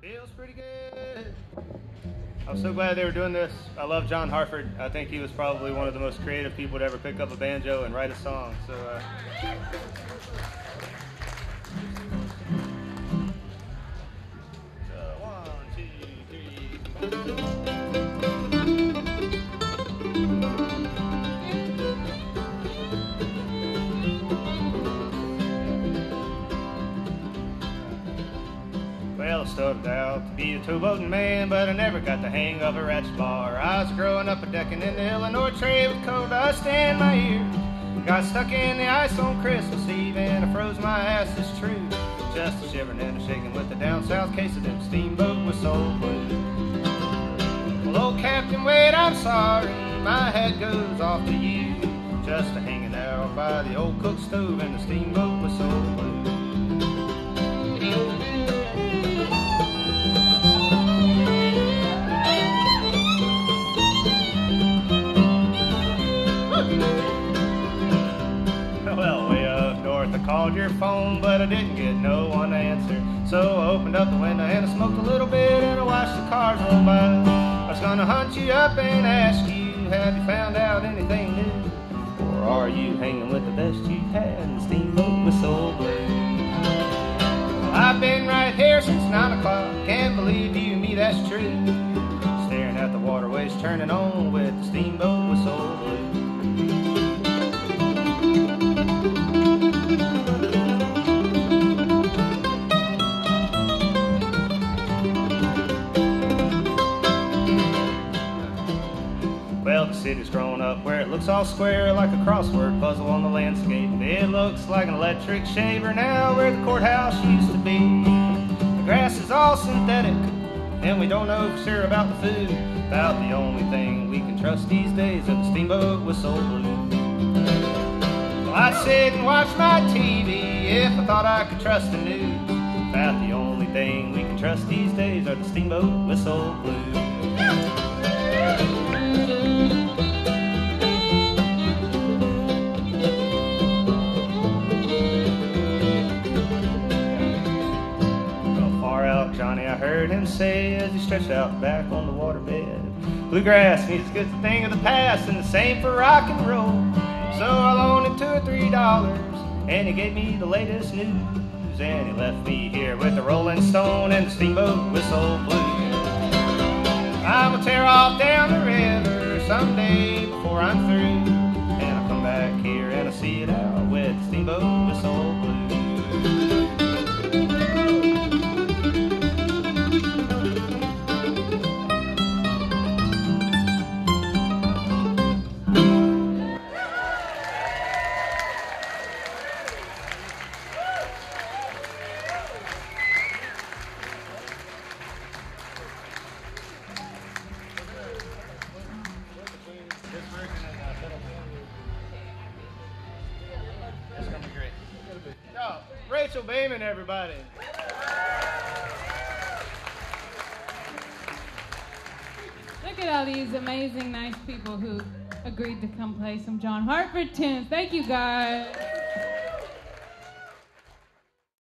Feels pretty good. I'm so glad they were doing this. I love John Hartford. I think he was probably one of the most creative people to ever pick up a banjo and write a song. So. Started out to be a two-boating man, but I never got the hang of a ratchet bar. I was growing up a decking in the Illinois trade with coal dust in my ears. Got stuck in the ice on Christmas Eve and I froze my ass, it's true. Just a shivering and a shaking with the down-south case of them Steamboat Whistle Blues. Well, old Captain Wade, I'm sorry, my hat goes off to you. Just a hanging out by the old cook stove and the Steamboat Whistle Blues. Called your phone, but I didn't get no one to answer. So I opened up the window and I smoked a little bit and I watched the cars roll by. I was gonna hunt you up and ask you, have you found out anything new? Or are you hanging with the best you've had in the Steamboat Whistle Blues? Well, I've been right here since 9 o'clock. Can't believe you and me, that's true. Staring at the waterways turning on with the Steamboat Whistle Blues. City's grown up where it looks all square like a crossword puzzle on the landscape. It looks like an electric shaver now where the courthouse used to be. The grass is all synthetic and we don't know for sure about the food. About the only thing we can trust these days are the Steamboat Whistle Blues. Well, I'd sit and watch my TV if I thought I could trust the news. About the only thing we can trust these days are the Steamboat Whistle Blues. Heard him say as he stretched out back on the waterbed, bluegrass music's a good thing of the past and the same for rock and roll. So I loaned him $2 or $3 and he gave me the latest news, and he left me here with the Rolling Stone and the Steamboat Whistle Blues. I'm gonna tear off down the river someday before I'm through, and I'll come back here and I'll see it out with the Steamboat Whistle Blues. It's going to be great. Yo, Rachel Baiman, everybody. Look at all these amazing, nice people who agreed to come play some John Hartford tunes. Thank you, guys.